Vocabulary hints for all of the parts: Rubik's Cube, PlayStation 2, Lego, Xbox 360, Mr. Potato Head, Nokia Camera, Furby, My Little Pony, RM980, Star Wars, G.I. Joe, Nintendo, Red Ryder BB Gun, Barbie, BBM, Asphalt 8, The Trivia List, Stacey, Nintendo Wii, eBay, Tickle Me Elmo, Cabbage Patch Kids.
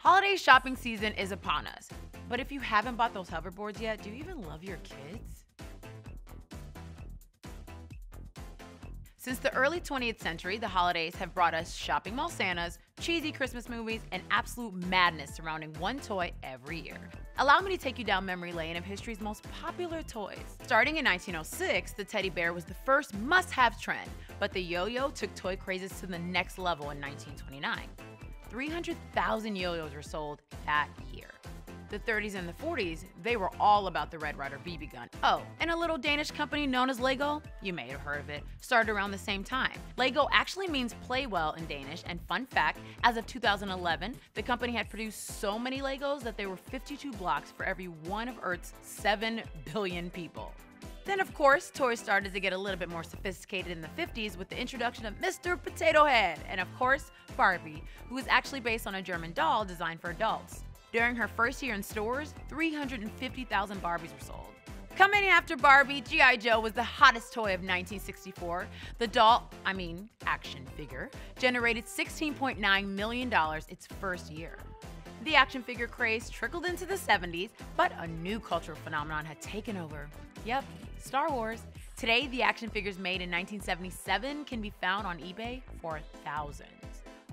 Holiday shopping season is upon us, but if you haven't bought those hoverboards yet, do you even love your kids? Since the early 20th century, the holidays have brought us shopping mall Santas, cheesy Christmas movies, and absolute madness surrounding one toy every year. Allow me to take you down memory lane of history's most popular toys. Starting in 1906, the teddy bear was the first must-have trend, but the yo-yo took toy crazes to the next level in 1929. 300,000 yo-yos were sold that year. The 30s and the 40s, they were all about the Red Ryder BB gun. Oh, and a little Danish company known as Lego, you may have heard of it, started around the same time. Lego actually means play well in Danish, and fun fact, as of 2011, the company had produced so many Legos that there were 52 blocks for every one of Earth's 7 billion people. Then of course, toys started to get a little bit more sophisticated in the 50s with the introduction of Mr. Potato Head, and of course, Barbie, who is actually based on a German doll designed for adults. During her first year in stores, 350,000 Barbies were sold. Coming after Barbie, G.I. Joe was the hottest toy of 1964. The doll, action figure, generated $16.9 million its first year. The action figure craze trickled into the 70s, but a new cultural phenomenon had taken over. Yep, Star Wars. Today, the action figures made in 1977 can be found on eBay for thousands.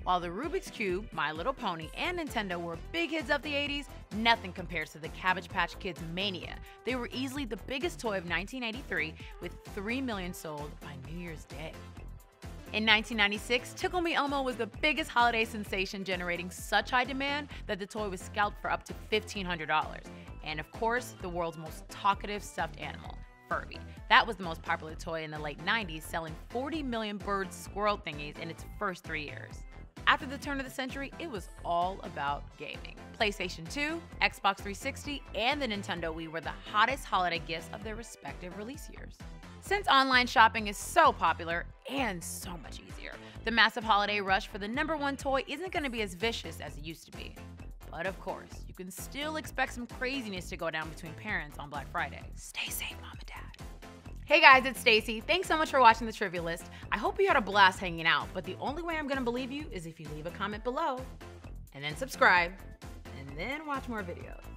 While the Rubik's Cube, My Little Pony, and Nintendo were big hits of the 80s, nothing compares to the Cabbage Patch Kids mania. They were easily the biggest toy of 1983, with 3 million sold by New Year's Day. In 1996, Tickle Me Elmo was the biggest holiday sensation, generating such high demand that the toy was scalped for up to $1,500. And of course, the world's most talkative stuffed animal, Furby. That was the most popular toy in the late 90s, selling 40 million bird squirrel thingies in its first 3 years. After the turn of the century, it was all about gaming. PlayStation 2, Xbox 360, and the Nintendo Wii were the hottest holiday gifts of their respective release years. Since online shopping is so popular and so much easier, the massive holiday rush for the #1 toy isn't going to be as vicious as it used to be. But of course, you can still expect some craziness to go down between parents on Black Friday. Stay safe, Mom and Dad. Hey guys, it's Stacey. Thanks so much for watching The Trivia List. I hope you had a blast hanging out, but the only way I'm gonna believe you is if you leave a comment below, and then subscribe, and then watch more videos.